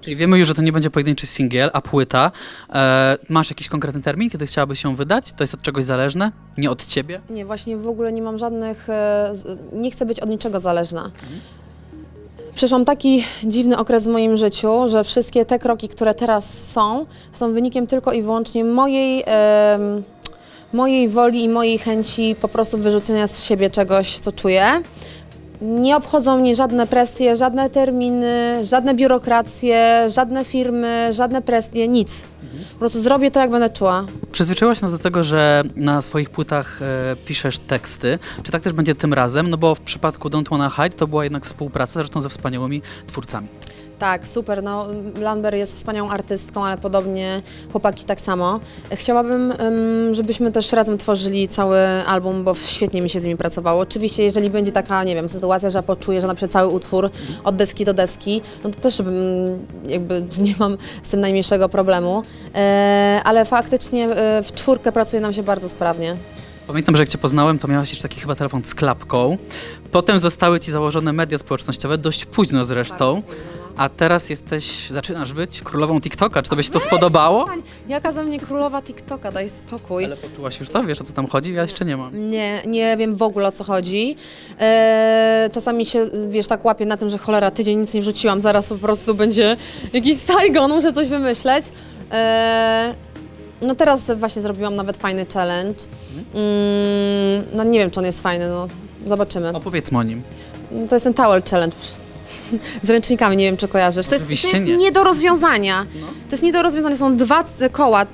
Czyli wiemy już, że to nie będzie pojedynczy singiel, a płyta. Masz jakiś konkretny termin, kiedy chciałabyś się wydać? To jest od czegoś zależne? Nie od ciebie? Nie, właśnie w ogóle nie mam żadnych... nie chcę być od niczego zależna. Przeszłam taki dziwny okres w moim życiu, że wszystkie te kroki, które teraz są wynikiem tylko i wyłącznie mojej woli i mojej chęci po prostu wyrzucenia z siebie czegoś, co czuję. Nie obchodzą mnie żadne presje, żadne terminy, żadne biurokracje, żadne firmy, żadne presje, nic. Po prostu zrobię to, jak będę czuła. Przyzwyczaiłaś nas do tego, że na swoich płytach piszesz teksty. Czy tak też będzie tym razem? No bo w przypadku Don't Wanna Hide to była jednak współpraca zresztą ze wspaniałymi twórcami. Tak, super. No, Lambert jest wspaniałą artystką, ale podobnie chłopaki tak samo. Chciałabym, żebyśmy też razem tworzyli cały album, bo świetnie mi się z nimi pracowało. Oczywiście, jeżeli będzie taka, nie wiem, sytuacja, że ja poczuję, że na przykład cały utwór od deski do deski, no to też jakby nie mam z tym najmniejszego problemu. Ale faktycznie w czwórkę pracuje nam się bardzo sprawnie. Pamiętam, że jak cię poznałem, to miałaś jeszcze taki chyba telefon z klapką. Potem zostały ci założone media społecznościowe, dość późno zresztą. A teraz zaczynasz być królową TikToka. Czy tobie się to spodobało? Jaka za mnie królowa TikToka, daj spokój. Ale poczułaś już to? Wiesz, o co tam chodzi? Ja jeszcze nie mam. Nie wiem w ogóle, o co chodzi. Czasami się, wiesz, tak łapię na tym, że cholera, tydzień nic nie wrzuciłam, zaraz po prostu będzie jakiś Saigon, muszę coś wymyśleć. No teraz właśnie zrobiłam nawet fajny challenge. No nie wiem, czy on jest fajny, no zobaczymy. Opowiedzmy o nim. To jest ten towel challenge. Z ręcznikami, nie wiem, czy kojarzysz. To jest nie do rozwiązania. No. To jest nie do rozwiązania, są dwa koła.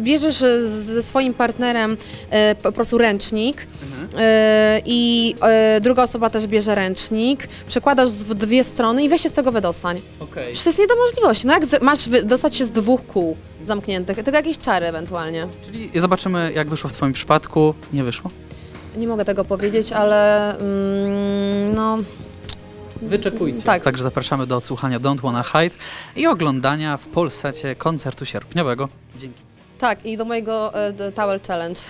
Bierzesz ze swoim partnerem po prostu ręcznik i druga osoba też bierze ręcznik, przekładasz w dwie strony i weź się z tego wydostań. Okay. To jest nie do możliwości. No jak masz wydostać się z dwóch kół zamkniętych, tylko jakieś czary ewentualnie. Czyli zobaczymy, jak wyszło w twoim przypadku. Nie wyszło? Nie mogę tego powiedzieć, ale no... Wyczekujcie. Tak. Także zapraszamy do odsłuchania Don't Wanna Hide i oglądania w Polsacie koncertu sierpniowego. Dzięki. Tak, i do mojego Towel Challenge.